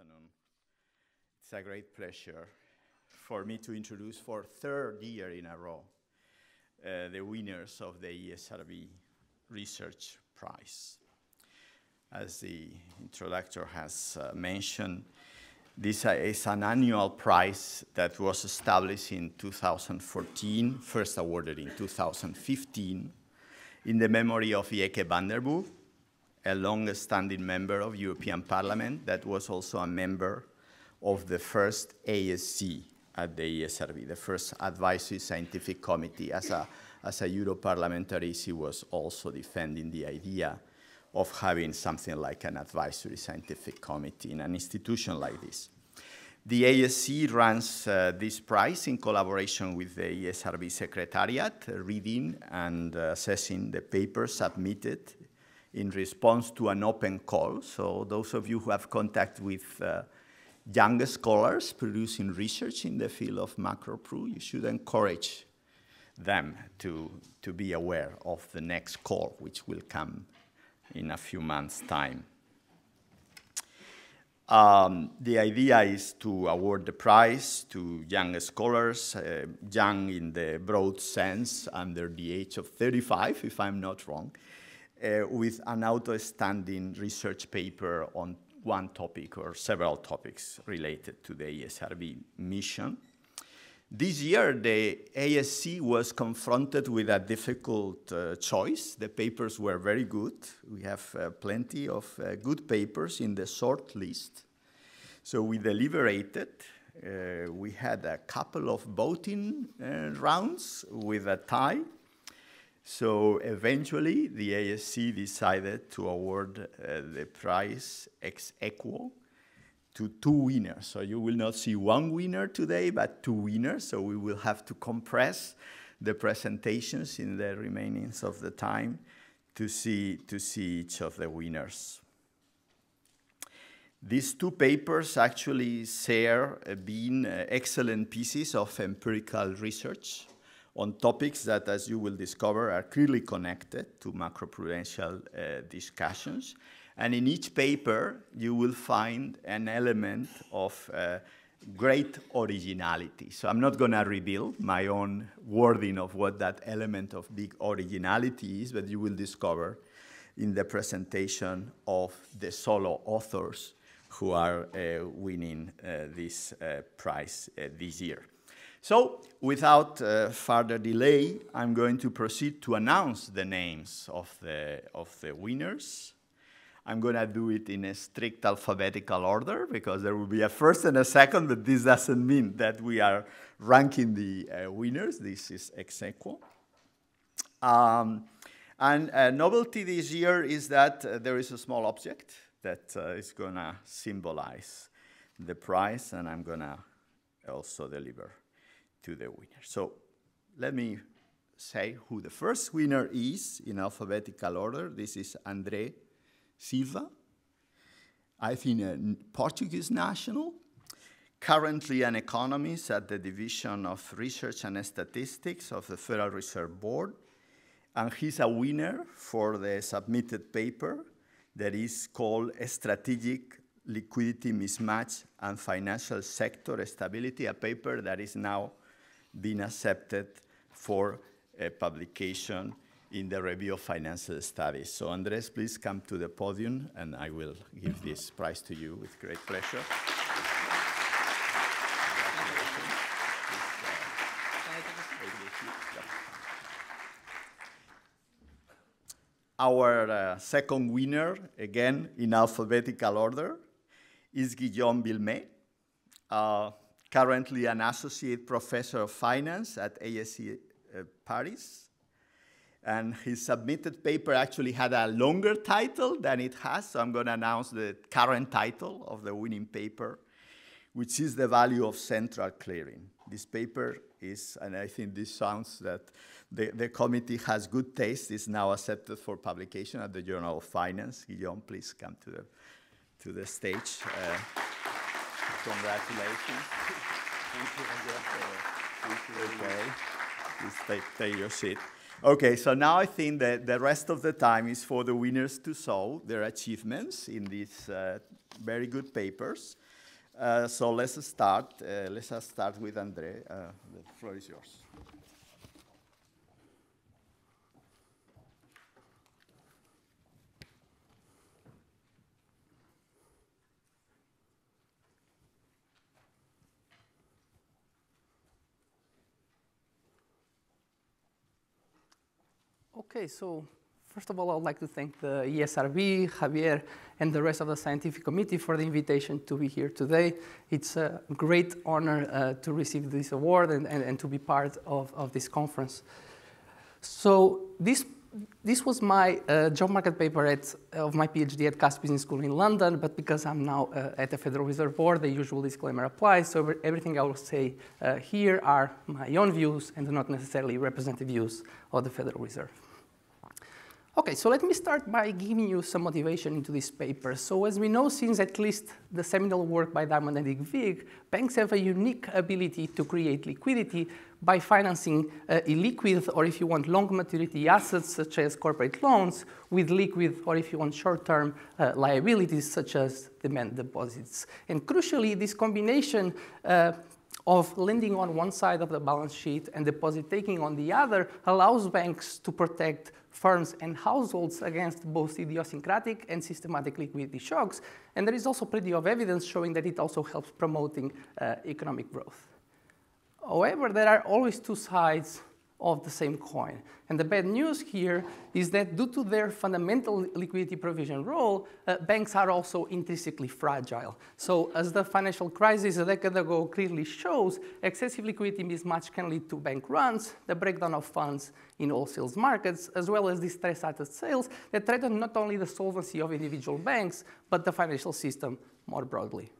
afternoon. It's a great pleasure for me to introduce for third year in a row the winners of the ESRB Research Prize. As the introductor has mentioned, this is an annual prize that was established in 2014, first awarded in 2015, in the memory of Ieke van den Burg, a long-standing member of European Parliament that was also a member of the first ASC at the ESRB, the first Advisory Scientific Committee. As a Europarliamentary, she was also defending the idea of having something like an advisory scientific committee in an institution like this. The ASC runs this prize in collaboration with the ESRB Secretariat, reading and assessing the papers submitted in response to an open call. So those of you who have contact with young scholars producing research in the field of macropru, you should encourage them to be aware of the next call, which will come in a few months' time. The idea is to award the prize to young scholars, young in the broad sense, under the age of 35, if I'm not wrong, with an outstanding research paper on one topic or several topics related to the ESRB mission. This year, the ASC was confronted with a difficult choice. The papers were very good. We have plenty of good papers in the short list. So we deliberated. We had a couple of voting rounds with a tie. So eventually, the ASC decided to award the prize ex equo to two winners. So you will not see one winner today, but two winners. So we will have to compress the presentations in the remainings of the time to see each of the winners. These two papers actually share being excellent pieces of empirical research on topics that, as you will discover, are clearly connected to macroprudential discussions. And in each paper, you will find an element of great originality. So I'm not going to reveal my own wording of what that element of big originality is, but you will discover in the presentation of the solo authors who are winning this prize this year. So, without further delay, I'm going to proceed to announce the names of the winners. I'm going to do it in a strict alphabetical order because there will be a first and a second, but this doesn't mean that we are ranking the winners. This is ex aequo. And a novelty this year is that there is a small object that is going to symbolize the prize, and I'm going to also deliver to the winner. So let me say who the first winner is in alphabetical order. This is André Silva, I think a Portuguese national, currently an economist at the Division of Research and Statistics of the Federal Reserve Board, and he's a winner for the submitted paper that is called Strategic Liquidity Mismatch and Financial Sector Stability, a paper that is now being accepted for a publication in the Review of Financial Studies. So Andres, please come to the podium, and I will give this prize to you with great pleasure. Our second winner, again, in alphabetical order, is Guillaume Vilmet, currently an associate professor of finance at A.S.E. Paris. And his submitted paper actually had a longer title than it has, so I'm going to announce the current title of the winning paper, which is The Value of Central Clearing. This paper is, and I think this sounds that the committee has good taste, is now accepted for publication at the Journal of Finance. Guillaume, please come to the stage. Congratulations. Thank you. Thank you. Please take your seat. Okay, so now I think that the rest of the time is for the winners to show their achievements in these very good papers. So let's start. Let's start with André. The floor is yours. Okay, so first of all, I would like to thank the ESRB, Javier, and the rest of the scientific committee for the invitation to be here today. It's a great honor to receive this award and to be part of this conference. So this was my job market paper of my PhD at Cass Business School in London, but because I'm now at the Federal Reserve Board, the usual disclaimer applies, so everything I will say here are my own views and not necessarily representative views of the Federal Reserve. Okay, so let me start by giving you some motivation into this paper. So as we know, since at least the seminal work by Diamond and Dybvig, banks have a unique ability to create liquidity by financing illiquid, or if you want, long maturity assets such as corporate loans with liquid, or if you want, short-term liabilities such as demand deposits. And crucially, this combination of lending on one side of the balance sheet and deposit taking on the other allows banks to protect firms and households against both idiosyncratic and systematic liquidity shocks. And there is also plenty of evidence showing that it also helps promoting economic growth. However, there are always two sides of the same coin. And the bad news here is that due to their fundamental liquidity provision role, banks are also intrinsically fragile. So as the financial crisis a decade ago clearly shows, excessive liquidity mismatch can lead to bank runs, the breakdown of funds in wholesale markets, as well as distressed asset sales that threaten not only the solvency of individual banks, but the financial system more broadly.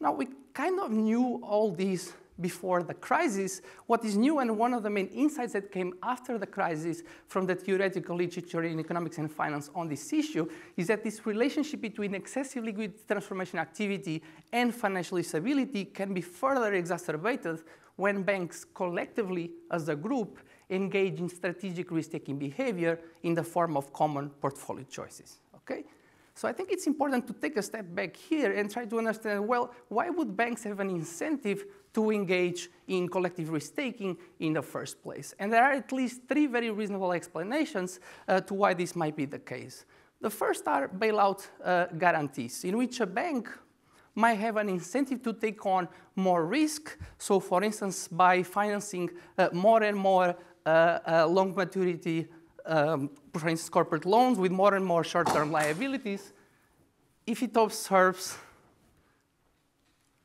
Now, we kind of knew all these before the crisis. What is new, and one of the main insights that came after the crisis from the theoretical literature in economics and finance on this issue, is that this relationship between excessive liquidity transformation activity and financial instability can be further exacerbated when banks collectively, as a group, engage in strategic risk-taking behavior in the form of common portfolio choices. Okay? So I think it's important to take a step back here and try to understand, well, why would banks have an incentive to engage in collective risk-taking in the first place? And there are at least three very reasonable explanations to why this might be the case. The first are bailout guarantees, in which a bank might have an incentive to take on more risk. So for instance, by financing more and more long maturity, for instance, corporate loans with more and more short-term liabilities, if it observes,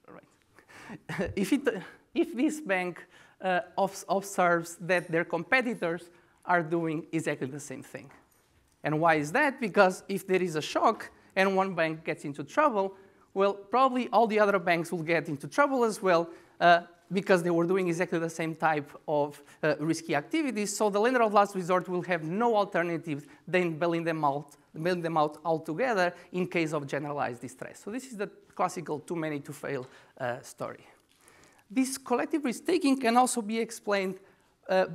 right, if this bank observes that their competitors are doing exactly the same thing. And why is that? Because if there is a shock and one bank gets into trouble, well, probably all the other banks will get into trouble as well, because they were doing exactly the same type of risky activities. So the lender of last resort will have no alternative than bailing them out altogether in case of generalized distress. So this is the classical too many to fail story. This collective risk-taking can also be explained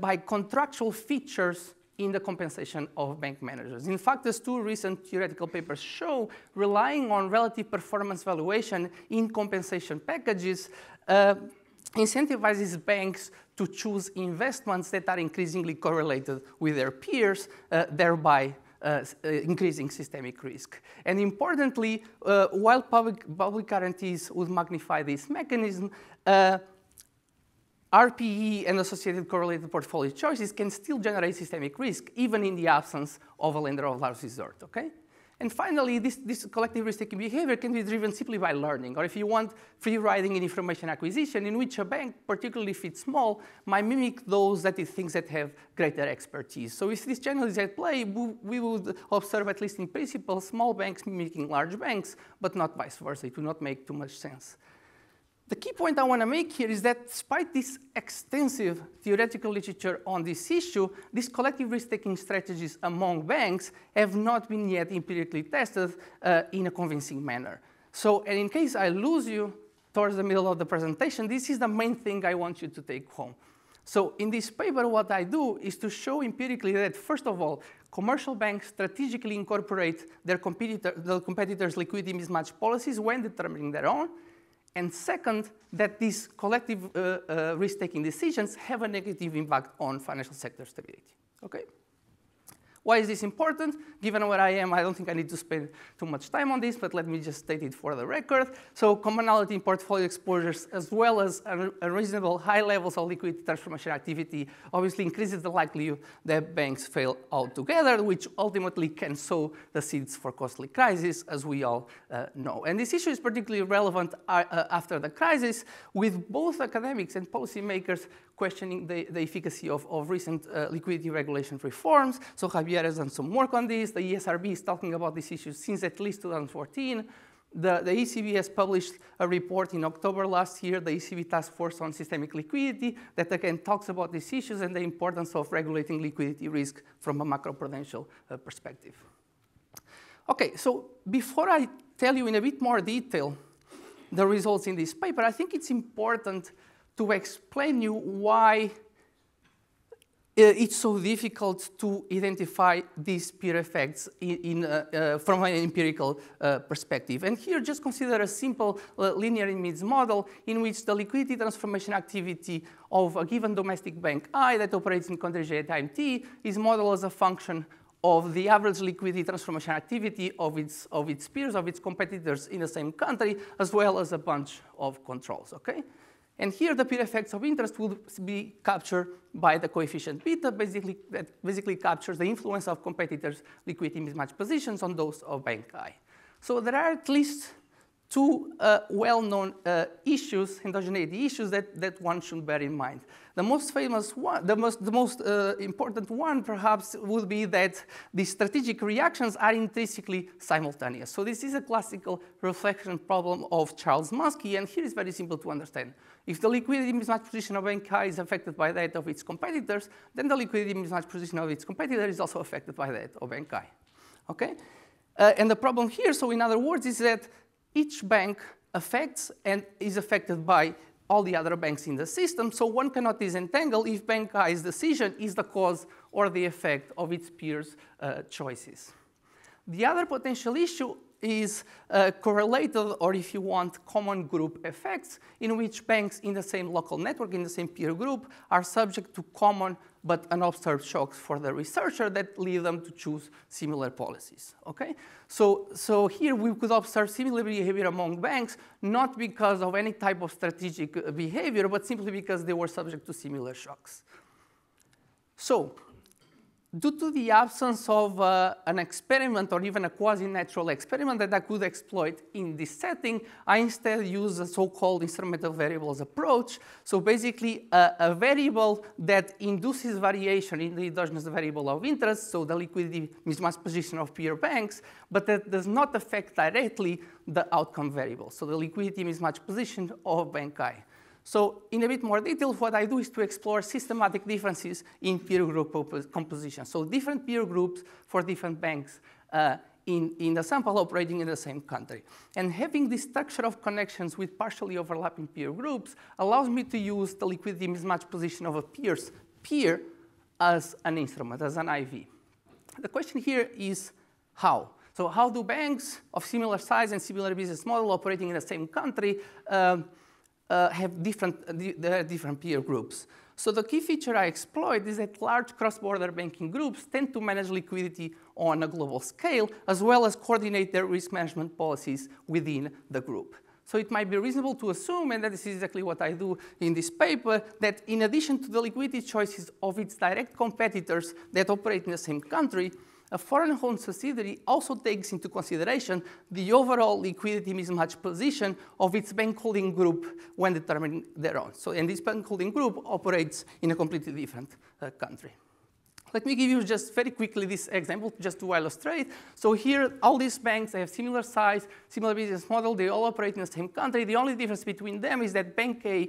by contractual features in the compensation of bank managers. In fact, as two recent theoretical papers show, relying on relative performance valuation in compensation packages incentivizes banks to choose investments that are increasingly correlated with their peers, thereby increasing systemic risk. And importantly, while public guarantees would magnify this mechanism, RPE and associated correlated portfolio choices can still generate systemic risk, even in the absence of a lender of last resort, okay? And finally, this collective risk-taking behavior can be driven simply by learning, or if you want, free riding in information acquisition, in which a bank, particularly if it's small, might mimic those that it thinks that have greater expertise. So if this channel is at play, we would observe, at least in principle, small banks mimicking large banks, but not vice versa. It will not make too much sense. The key point I want to make here is that despite this extensive theoretical literature on this issue, these collective risk-taking strategies among banks have not been yet empirically tested in a convincing manner. So, and in case I lose you towards the middle of the presentation, this is the main thing I want you to take home. So in this paper, what I do is to show empirically that, first of all, commercial banks strategically incorporate their competitors' liquidity mismatch policies when determining their own. And second, that these collective risk-taking decisions have a negative impact on financial sector stability. Okay? Why is this important? Given where I am, I don't think I need to spend too much time on this, but let me just state it for the record. So commonality in portfolio exposures, as well as unreasonable high levels of liquidity transformation activity, obviously increases the likelihood that banks fail altogether, which ultimately can sow the seeds for costly crises, as we all know. And this issue is particularly relevant after the crisis, with both academics and policymakers questioning the efficacy of recent liquidity regulation reforms. So Javier has done some work on this. The ESRB is talking about this issue since at least 2014. The ECB has published a report in October last year, the ECB Task Force on Systemic Liquidity, that again talks about these issues and the importance of regulating liquidity risk from a macroprudential perspective. Okay, so before I tell you in a bit more detail the results in this paper, I think it's important to explain you why it's so difficult to identify these peer effects from an empirical perspective. And here, just consider a simple linear image model in which the liquidity transformation activity of a given domestic bank I that operates in country J at time t is modeled as a function of the average liquidity transformation activity of its peers, of its competitors in the same country, as well as a bunch of controls. Okay? And here, the peer effects of interest would be captured by the coefficient beta, that basically captures the influence of competitors' liquidity mismatch positions on those of bank I. So there are at least two well-known issues, endogeneity issues, that one should bear in mind. The most famous one, the most important one, perhaps, would be that the strategic reactions are intrinsically simultaneous. So this is a classical reflection problem of Charles Muskie, and here it's very simple to understand. If the liquidity mismatch position of bank I is affected by that of its competitors, then the liquidity mismatch position of its competitor is also affected by that of bank I. Okay? And the problem here, so in other words, is that each bank affects and is affected by all the other banks in the system, so one cannot disentangle if bank I's decision is the cause or the effect of its peers' choices. The other potential issue is correlated, or if you want, common group effects, in which banks in the same local network, in the same peer group, are subject to common but unobserved shocks for the researcher that lead them to choose similar policies, okay? So here we could observe similar behavior among banks, not because of any type of strategic behavior, but simply because they were subject to similar shocks. So, due to the absence of an experiment or even a quasi-natural experiment that I could exploit in this setting, I instead use a so-called instrumental variables approach. So basically a variable that induces variation in the endogenous variable of interest, so the liquidity mismatch position of peer banks, but that does not affect directly the outcome variable, so the liquidity mismatch position of bank I. So in a bit more detail, what I do is to explore systematic differences in peer group composition. So different peer groups for different banks in the sample operating in the same country. And having this structure of connections with partially overlapping peer groups allows me to use the liquidity mismatch position of a peer's peer as an instrument, as an IV. The question here is how? So how do banks of similar size and similar business model operating in the same country have different peer groups? So the key feature I exploit is that large cross-border banking groups tend to manage liquidity on a global scale, as well as coordinate their risk management policies within the group. So it might be reasonable to assume, and that this is exactly what I do in this paper, that in addition to the liquidity choices of its direct competitors that operate in the same country, a foreign-owned subsidiary also takes into consideration the overall liquidity mismatch position of its bank holding group when determining their own. So, and this bank holding group operates in a completely different country. Let me give you just very quickly this example just to illustrate. So here, all these banks, they have similar size, similar business model. They all operate in the same country. The only difference between them is that Bank A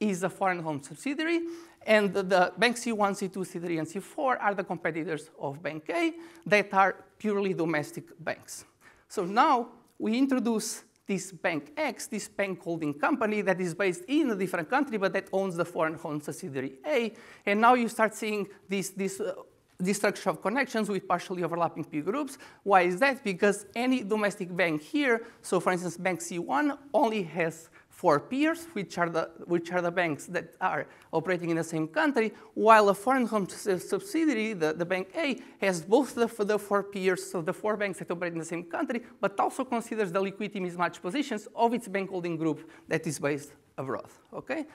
is a foreign-owned subsidiary, and the bank C1, C2, C3, and C4 are the competitors of Bank A that are purely domestic banks. So now we introduce this bank X, this bank holding company that is based in a different country but that owns the foreign-owned subsidiary A, and now you start seeing this structure of connections with partially overlapping peer groups. Why is that? Because any domestic bank here, so for instance, bank C1 only has 4 peers, which are the banks that are operating in the same country, while a foreign-owned subsidiary, the bank A, has both the 4 peers, so the 4 banks that operate in the same country, but also considers the liquidity mismatch positions of its bank holding group that is based abroad, okay?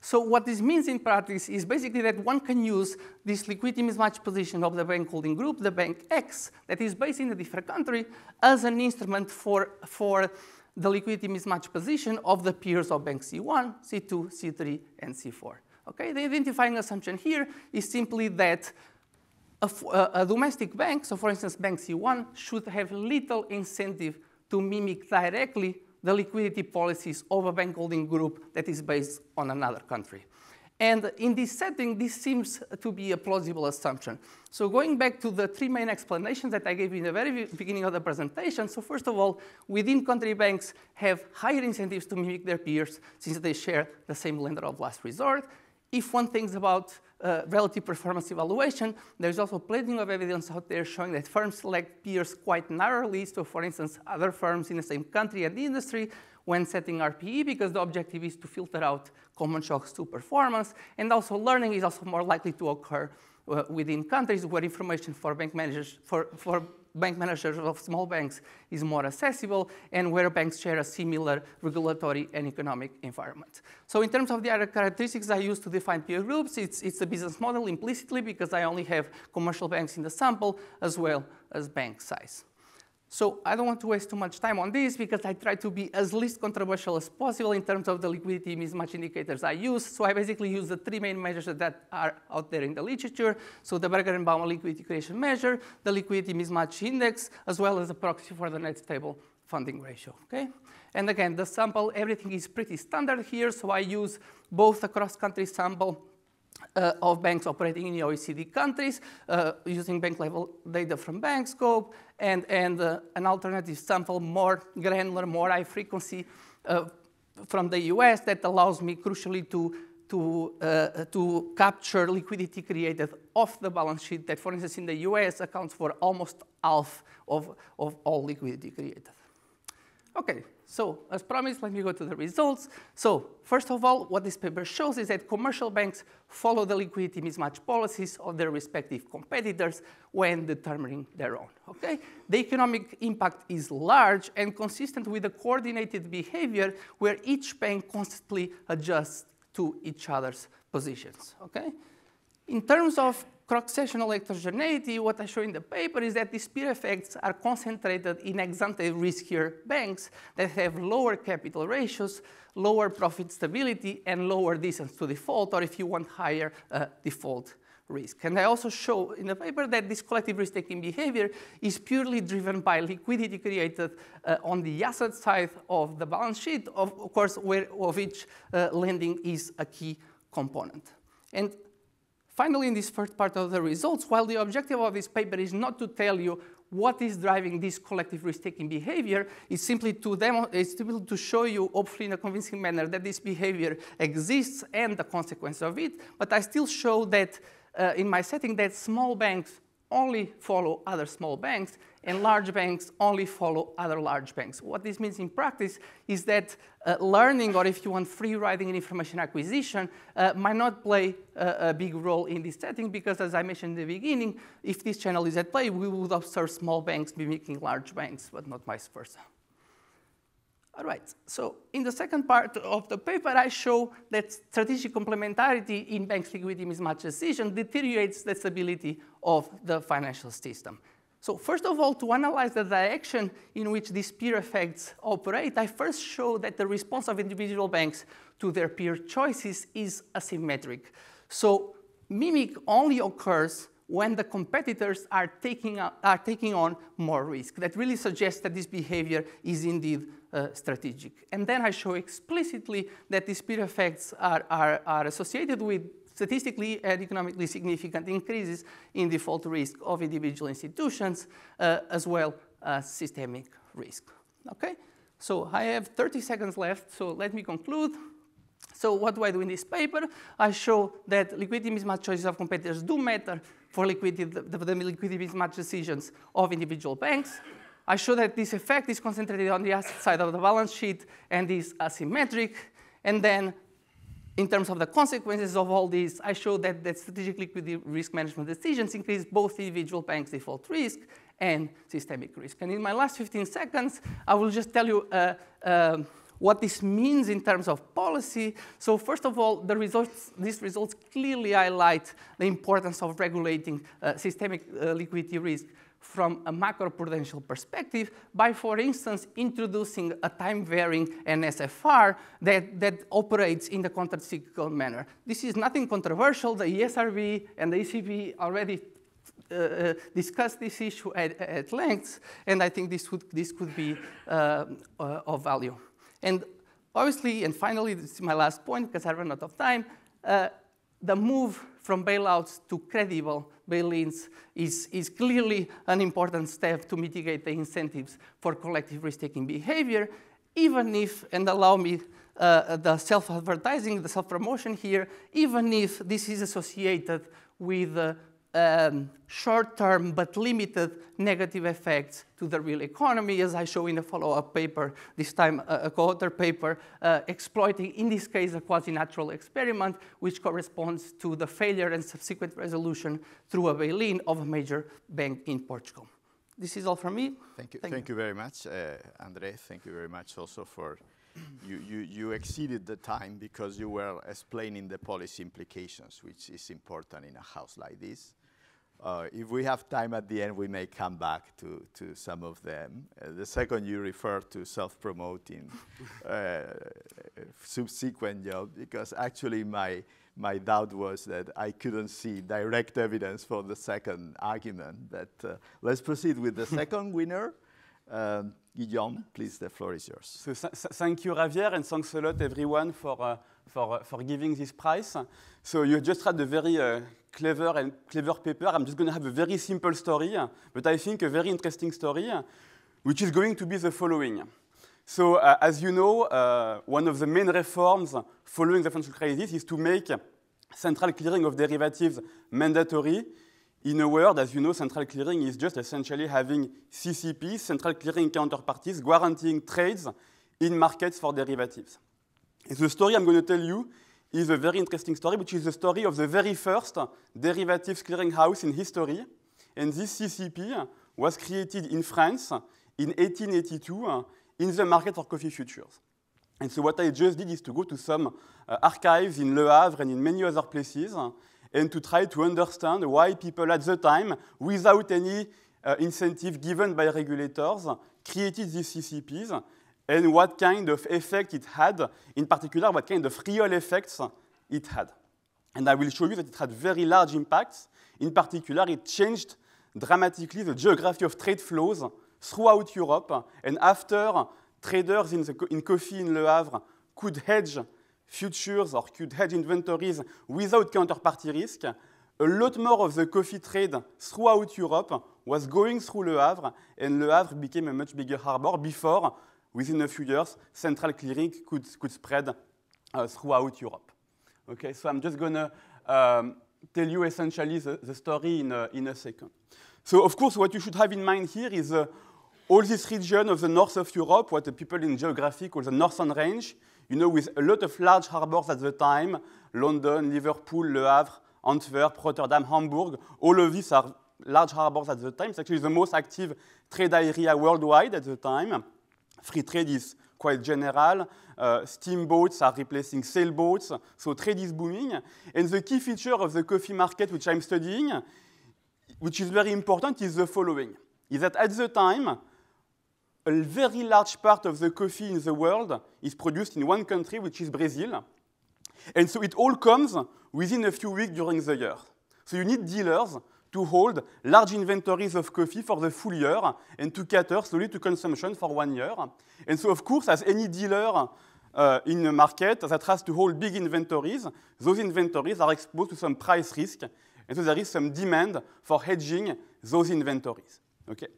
So what this means in practice is basically that one can use this liquidity mismatch position of the bank holding group, the bank X, that is based in a different country, as an instrument for the liquidity mismatch position of the peers of bank C1, C2, C3, and C4. Okay, the identifying assumption here is simply that a domestic bank, so for instance bank C1, should have little incentive to mimic directly the liquidity policies of a bank holding group that is based on another country. And in this setting, this seems to be a plausible assumption. So going back to the 3 main explanations that I gave in the very beginning of the presentation. So first of all, within country banks have higher incentives to mimic their peers since they share the same lender of last resort. If one thinks about relative performance evaluation, there's also plenty of evidence out there showing that firms select peers quite narrowly. So for instance, other firms in the same country and industry when setting RPE, because the objective is to filter out common shocks to performance, and also learning is also more likely to occur within countries where information for bank managers of small banks is more accessible and where banks share a similar regulatory and economic environment. So in terms of the other characteristics I use to define peer groups, it's a business model implicitly because I only have commercial banks in the sample as well as bank size. So I don't want to waste too much time on this because I try to be as least controversial as possible in terms of the liquidity mismatch indicators I use. So I basically use the 3 main measures that are out there in the literature. So the Berger and Bauman liquidity creation measure, the liquidity mismatch index, as well as a proxy for the net stable funding ratio, okay? And again, the sample, everything is pretty standard here. So I use both a cross-country sample of banks operating in the OECD countries, using bank level data from Bankscope, and an alternative sample, more granular, more high frequency from the US that allows me crucially to capture liquidity created off the balance sheet that, for instance, in the US accounts for almost half of all liquidity created. Okay, so as promised, let me go to the results. So first of all, what this paper shows is that commercial banks follow the liquidity mismatch policies of their respective competitors when determining their own, okay? The economic impact is large and consistent with a coordinated behavior where each bank constantly adjusts to each other's positions, okay? In terms of cross-sectional heterogeneity, what I show in the paper is that these peer effects are concentrated in ex-ante riskier banks that have lower capital ratios, lower profit stability, and lower distance to default, or if you want, higher default risk. And I also show in the paper that this collective risk-taking behavior is purely driven by liquidity created on the asset side of the balance sheet, of course, where of each lending is a key component. And finally, in this first part of the results, while the objective of this paper is not to tell you what is driving this collective risk-taking behavior, it's simply to show you, hopefully in a convincing manner, that this behavior exists and the consequence of it. But I still show that in my setting that small banks only follow other small banks and large banks only follow other large banks. What this means in practice is that learning, or if you want, free riding and information acquisition might not play a big role in this setting because, as I mentioned in the beginning, if this channel is at play, we would observe small banks mimicking large banks, but not vice versa. All right, so in the second part of the paper, I show that strategic complementarity in banks' liquidity mismatch decision deteriorates the stability of the financial system. So first of all, to analyze the direction in which these peer effects operate, I first show that the response of individual banks to their peer choices is asymmetric. So mimic only occurs when the competitors are taking on more risk. That really suggests that this behavior is indeed strategic. And then I show explicitly that these peer effects are associated with statistically and economically significant increases in default risk of individual institutions as well as systemic risk, okay? So I have 30 seconds left, so let me conclude. So what do I do in this paper? I show that liquidity mismatch choices of competitors do matter for the liquidity mismatch decisions of individual banks. I show that this effect is concentrated on the asset side of the balance sheet and is asymmetric. And then in terms of the consequences of all this, I show that, strategic liquidity risk management decisions increase both individual banks' default risk and systemic risk. And in my last 15 seconds, I will just tell you what this means in terms of policy. So first of all, the results, these results clearly highlight the importance of regulating systemic liquidity risk from a macroprudential perspective by, for instance, introducing a time-varying NSFR that operates in the countercyclical manner. This is nothing controversial. The ESRB and the ECB already discussed this issue at length, and I think this could be of value. And obviously, and finally, this is my last point because I run out of time, the move from bailouts to credible bail-ins is clearly an important step to mitigate the incentives for collective risk-taking behavior, even if, and allow me the self-advertising, the self-promotion here, even if this is associated with short-term but limited negative effects to the real economy, as I show in a follow-up paper, this time a co-author paper, exploiting, in this case, a quasi-natural experiment, which corresponds to the failure and subsequent resolution through a bail-in of a major bank in Portugal. This is all from me. Thank you. Thank you very much, André. Thank you very much also for you exceeded the time because you were explaining the policy implications, which is important in a house like this. If we have time at the end, we may come back to some of them. The second you refer to self-promoting subsequent job, because actually my doubt was that I couldn't see direct evidence for the second argument. But let's proceed with the second winner. Guillaume, please, the floor is yours. So thank you, Javier, and thanks a lot, everyone, for giving this prize. So you just had a very clever paper. I'm just going to have a very simple story, but I think a very interesting story, which is going to be the following. So as you know, one of the main reforms following the financial crisis is to make central clearing of derivatives mandatory. In a word, as you know, central clearing is just essentially having CCPs, central clearing counterparties, guaranteeing trades in markets for derivatives. And the story I'm going to tell you is a very interesting story, which is the story of the very first derivatives clearinghouse in history. And this CCP was created in France in 1882 in the market for coffee futures. And so what I just did is to go to some archives in Le Havre and in many other places and to try to understand why people at the time, without any incentive given by regulators, created these CCPs and what kind of effect it had, in particular, what kind of real effects it had. And I will show you that it had very large impacts. In particular, it changed dramatically the geography of trade flows throughout Europe. And after traders in coffee in Le Havre could hedge futures or could hedge inventories without counterparty risk, a lot more of the coffee trade throughout Europe was going through Le Havre, and Le Havre became a much bigger harbor before, within a few years, central clearing could spread throughout Europe. Okay, so I'm just going to tell you essentially the story in a second. So, of course, what you should have in mind here is all this region of the north of Europe, what the people in geography call the Northern Range, you know, with a lot of large harbors at the time, London, Liverpool, Le Havre, Antwerp, Rotterdam, Hamburg, all of these are large harbors at the time. It's actually the most active trade area worldwide at the time. Free trade is quite general. Steamboats are replacing sailboats, so trade is booming. And the key feature of the coffee market, which I'm studying, which is very important, is the following. Is that at the time, a very large part of the coffee in the world is produced in one country, which is Brazil. And so it all comes within a few weeks during the year. So you need dealers to hold large inventories of coffee for the full year and to cater slowly to consumption for 1 year. And so, of course, as any dealer in the market that has to hold big inventories, those inventories are exposed to some price risk. And so there is some demand for hedging those inventories. Okay?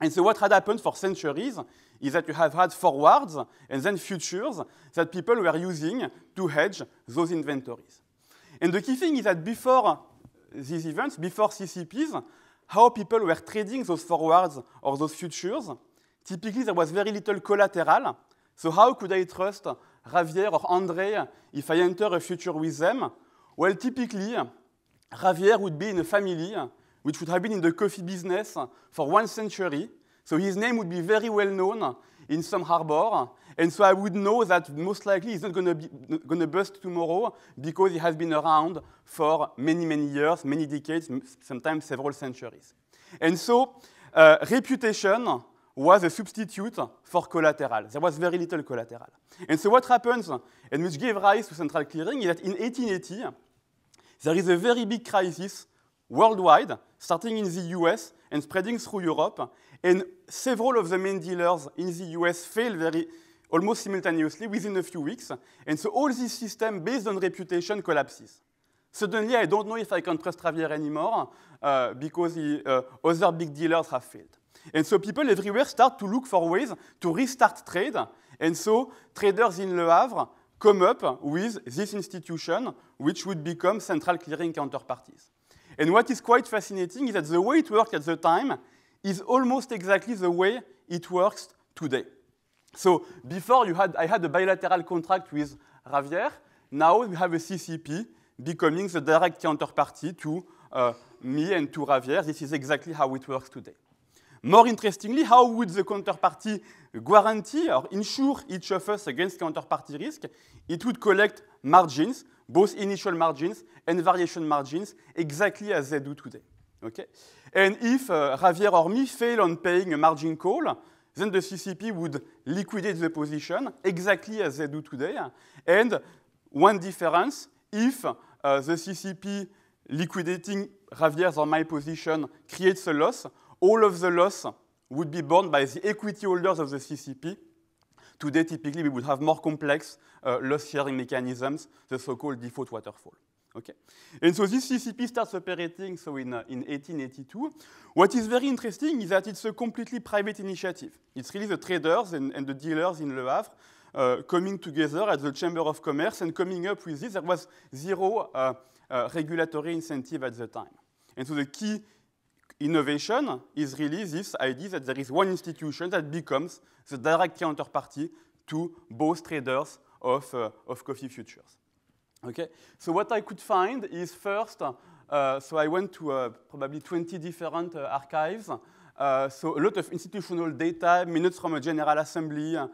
And so what had happened for centuries is that you have had forwards and then futures that people were using to hedge those inventories. And the key thing is that before these events, before CCPs, how people were trading those forwards or those futures, typically there was very little collateral. So how could I trust Javier or André if I enter a future with them? Well, typically, Javier would be in a family which would have been in the coffee business for 1 century. So his name would be very well known in some harbor. And so I would know that most likely he's not going to bust tomorrow because he has been around for many, many years, many decades, sometimes several centuries. And so reputation was a substitute for collateral. There was very little collateral. And so what happens, and which gave rise to central clearing, is that in 1880, there is a very big crisis worldwide, starting in the US and spreading through Europe, and several of the main dealers in the US fail almost simultaneously within a few weeks, and so all this system based on reputation collapses. Suddenly, I don't know if I can trust Javier anymore because the other big dealers have failed. And so people everywhere start to look for ways to restart trade, and so traders in Le Havre come up with this institution, which would become central clearing counterparties. And what is quite fascinating is that the way it worked at the time is almost exactly the way it works today. So before I had a bilateral contract with Javier, now we have a CCP becoming the direct counterparty to me and to Javier. This is exactly how it works today. More interestingly, how would the counterparty guarantee or insure each of us against counterparty risk? It would collect margins, both initial margins and variation margins, exactly as they do today. Okay? And if Javier or me fail on paying a margin call, then the CCP would liquidate the position, exactly as they do today. And one difference, if the CCP liquidating Javier's or my position creates a loss, all of the loss would be borne by the equity holders of the CCP. Today, typically, we would have more complex loss-sharing mechanisms, the so-called default waterfall. Okay? And so this CCP starts operating so in 1882. What is very interesting is that it's a completely private initiative. It's really the traders and the dealers in Le Havre coming together at the Chamber of Commerce and coming up with this. There was zero regulatory incentive at the time. And so the key innovation is really this idea that there is one institution that becomes the direct counterparty to both traders of coffee futures. Okay? So what I could find is first, so I went to probably 20 different archives, so a lot of institutional data, minutes from a general assembly, a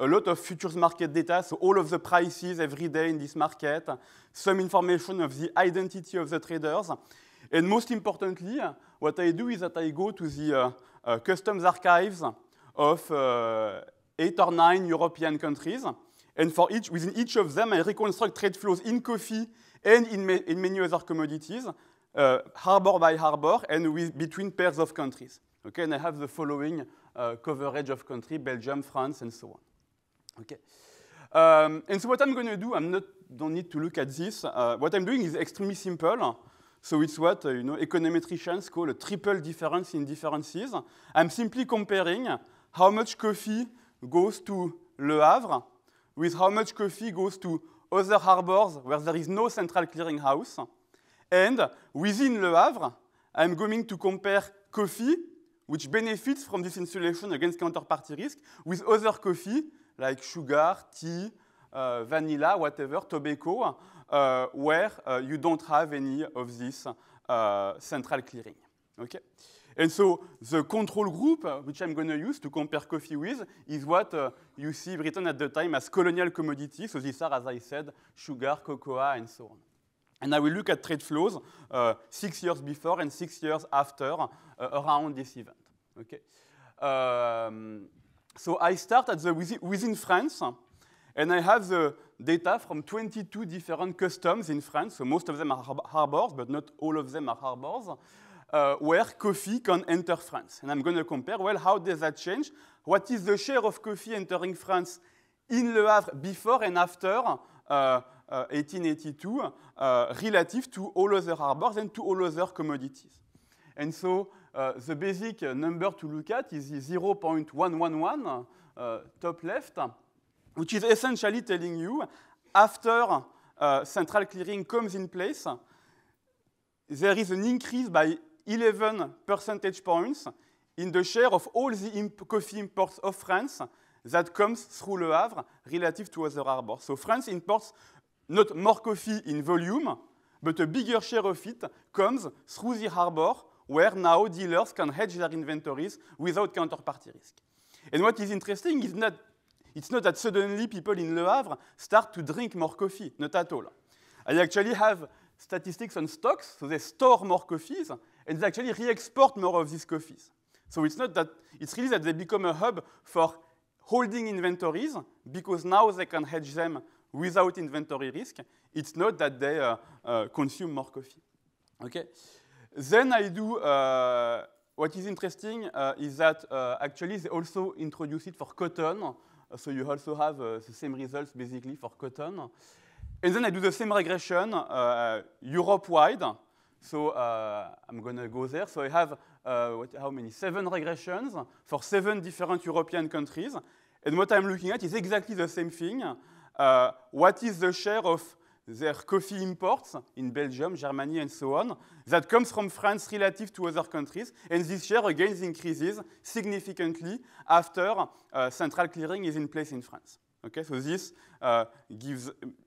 lot of futures market data, so all of the prices every day in this market, some information of the identity of the traders. And most importantly, what I do is that I go to the customs archives of 8 or 9 European countries. And for each, within each of them, I reconstruct trade flows in coffee and in many other commodities, harbor by harbor, and between pairs of countries. Okay, and I have the following coverage of country, Belgium, France, and so on. Okay. And so what I'm going to do, don't need to look at this. What I'm doing is extremely simple. So it's what econometricians call a triple difference in differences. I'm simply comparing how much coffee goes to Le Havre with how much coffee goes to other harbors where there is no central clearinghouse. And within Le Havre, I'm going to compare coffee, which benefits from this insulation against counterparty risk, with other coffee like sugar, tea, vanilla, whatever, tobacco, where you don't have any of this central clearing. Okay? And so the control group, which I'm going to use to compare coffee with, is what you see written at the time as colonial commodities. So these are, as I said, sugar, cocoa, and so on. And I will look at trade flows 6 years before and 6 years after around this event. Okay? So I start at the within France, and I have the data from 22 different customs in France, so most of them are harbors, but not all of them are harbors, where coffee can enter France. And I'm going to compare, well, how does that change? What is the share of coffee entering France in Le Havre before and after 1882 relative to all other harbors and to all other commodities? And so the basic number to look at is 0.111, top left, which is essentially telling you after central clearing comes in place, there is an increase by 11 percentage points in the share of all the coffee imports of France that comes through Le Havre relative to other harbors. So France imports not more coffee in volume, but a bigger share of it comes through the harbor where now dealers can hedge their inventories without counterparty risk. And what is interesting is that it's not that suddenly people in Le Havre start to drink more coffee, not at all. I actually have statistics on stocks, so they store more coffees, and they actually re-export more of these coffees. So it's not that, it's really that they become a hub for holding inventories because now they can hedge them without inventory risk. It's not that they consume more coffee. Okay. Then I do, what is interesting is that actually they also introduce it for cotton. So you also have the same results basically for cotton. And then I do the same regression Europe-wide. So I'm going to go there. So I have how many? 7 regressions for 7 different European countries. And what I'm looking at is exactly the same thing. What is the share of their coffee imports in Belgium, Germany, and so on that comes from France relative to other countries? And this share, again, increases significantly after central clearing is in place in France. Okay, so this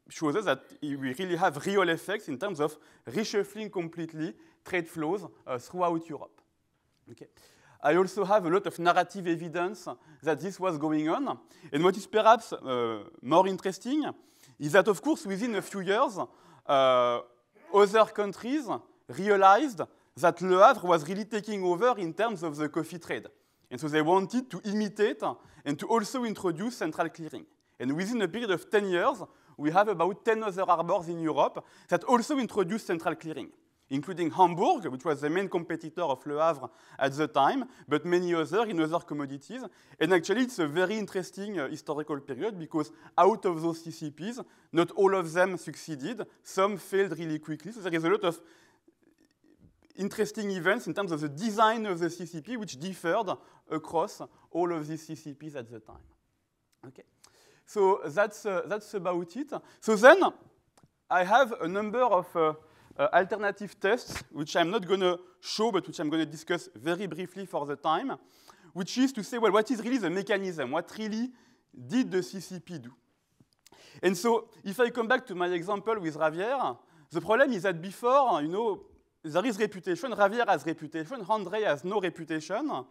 shows us that we really have real effects in terms of reshuffling completely trade flows throughout Europe. Okay. I also have a lot of narrative evidence that this was going on. And what is perhaps more interesting is that, of course, within a few years, other countries realized that Le Havre was really taking over in terms of the coffee trade. And so they wanted to imitate and to also introduce central clearing. And within a period of 10 years, we have about 10 other harbors in Europe that also introduced central clearing, including Hamburg, which was the main competitor of Le Havre at the time, but many others in other commodities. And actually, it's a very interesting historical period because out of those CCPs, not all of them succeeded. Some failed really quickly. So there is a lot of interesting events in terms of the design of the CCP, which differed across all of these CCPs at the time. Okay. So that's about it. So then I have a number of alternative tests, which I'm not going to show, but which I'm going to discuss very briefly for the time, which is to say, well, what is really the mechanism? What really did the CCP do? And so if I come back to my example with Javier, the problem is that before, you know, there is reputation. Javier has reputation. André has no reputation.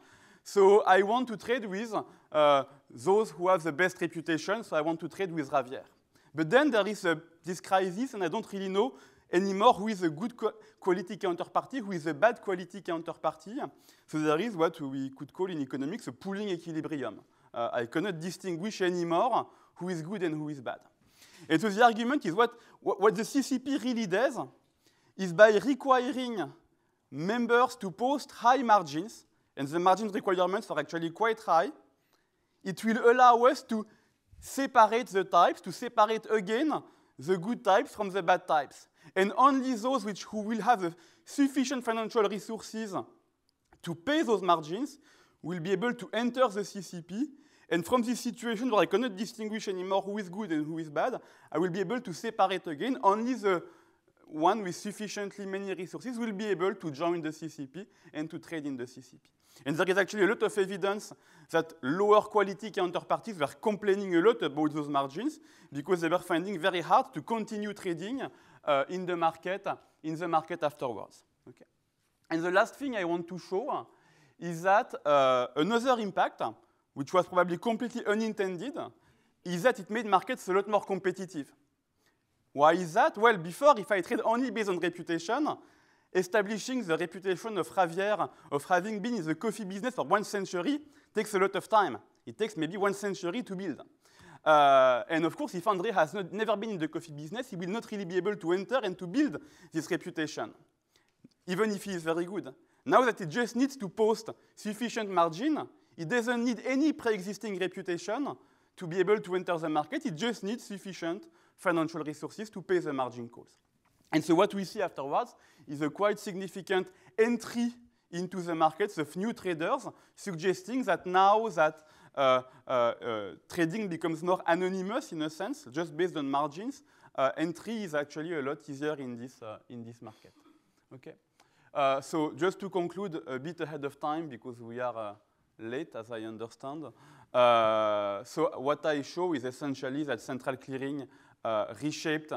So I want to trade with those who have the best reputation, so I want to trade with Javier. But then there is this crisis, and I don't really know anymore who is a good quality counterparty, who is a bad quality counterparty. So there is what we could call in economics a pooling equilibrium. I cannot distinguish anymore who is good and who is bad. And so the argument is what the CCP really does is by requiring members to post high margins, and the margin requirements are actually quite high, it will allow us to separate the types, to separate again the good types from the bad types. And only those who will have the sufficient financial resources to pay those margins will be able to enter the CCP. And from this situation where I cannot distinguish anymore who is good and who is bad, I will be able to separate again. Only the one with sufficiently many resources will be able to join the CCP and to trade in the CCP. And there is actually a lot of evidence that lower quality counterparties were complaining a lot about those margins because they were finding very hard to continue trading in the market afterwards. Okay. And the last thing I want to show is that another impact, which was probably completely unintended, is that it made markets a lot more competitive. Why is that? Well, before, if I trade only based on reputation, establishing the reputation of Javier of having been in the coffee business for 1 century takes a lot of time. It takes maybe 1 century to build. And of course, if André has never been in the coffee business, he will not really be able to enter and to build this reputation, even if he is very good. Now that he just needs to post sufficient margin, he doesn't need any pre-existing reputation to be able to enter the market. He just needs sufficient financial resources to pay the margin calls. And so what we see afterwards is a quite significant entry into the markets of new traders, suggesting that now that trading becomes more anonymous in a sense, just based on margins, entry is actually a lot easier in this market. Okay. So just to conclude a bit ahead of time, because we are late, as I understand. So what I show is essentially that central clearing reshaped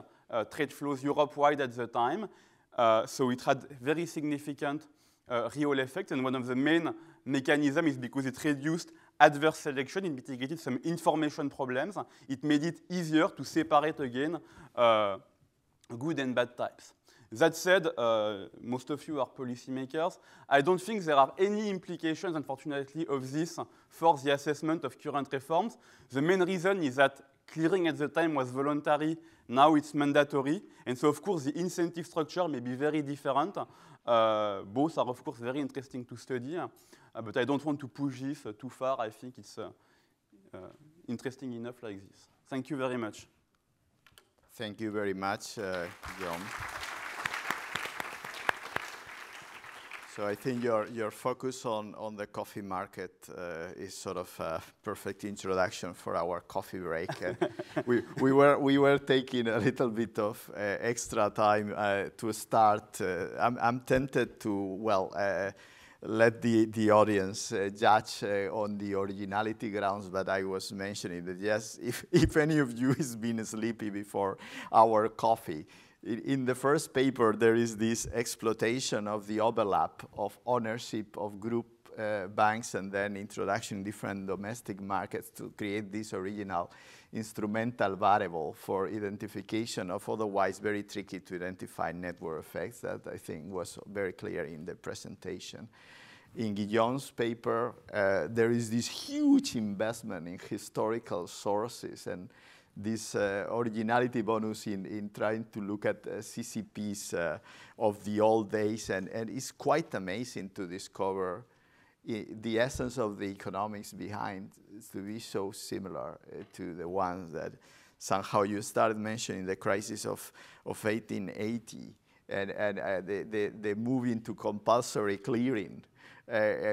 trade flows Europe-wide at the time. So it had very significant real effects. And one of the main mechanisms is because it reduced adverse selection. It mitigated some information problems. It made it easier to separate, again, good and bad types. That said, most of you are policymakers. I don't think there are any implications, unfortunately, of this for the assessment of current reforms. The main reason is that clearing at the time was voluntary. Now it's mandatory. And so, of course, the incentive structure may be very different. Both are, of course, very interesting to study. But I don't want to push this too far. I think it's interesting enough like this. Thank you very much. Thank you very much, Guillaume. So I think your focus on the coffee market is sort of a perfect introduction for our coffee break. We were taking a little bit of extra time to start. I'm tempted to, well, let the audience judge on the originality grounds, but I was mentioning that, yes, if any of you has been sleepy before our coffee, in the first paper, there is this exploitation of the overlap of ownership of group banks and then introduction different domestic markets to create this original instrumental variable for identification of otherwise very tricky to identify network effects that I think was very clear in the presentation. In Guillaume's paper, there is this huge investment in historical sources and this originality bonus in trying to look at CCPs of the old days. And it's quite amazing to discover the essence of the economics behind to be so similar to the ones that somehow you started mentioning the crisis of 1880 and the move into compulsory clearing.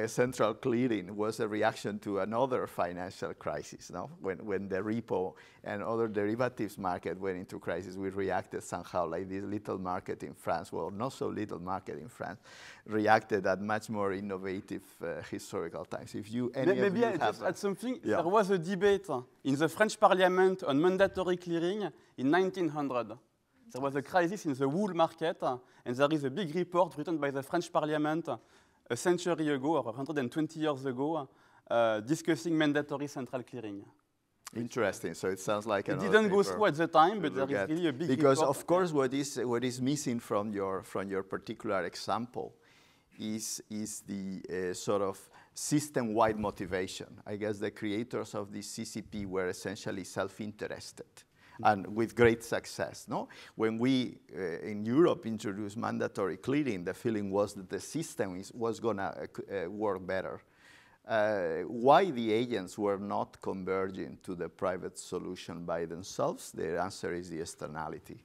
Central clearing was a reaction to another financial crisis. No? When the repo and other derivatives market went into crisis, we reacted somehow like this little market in France, well, not so little market in France, reacted at much more innovative historical times. If you, maybe I just add something. Yeah. There was a debate in the French parliament on mandatory clearing in 1900. There was a crisis in the wool market, and there is a big report written by the French parliament a century ago, or 120 years ago, discussing mandatory central clearing. Interesting. So it sounds like it didn't go through at the time, but there is really a big because of course what is missing from your particular example is the sort of system-wide motivation. I guess the creators of the CCP were essentially self-interested. And with great success, no? When we in Europe introduced mandatory clearing, the feeling was that the system was going to work better. Why the agents were not converging to the private solution by themselves? The answer is the externality,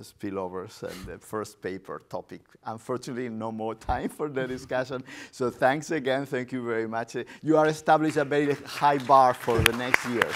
spillovers, and the first paper topic. Unfortunately, no more time for the discussion. So thanks again. Thank you very much. You are established a very high bar for the next years.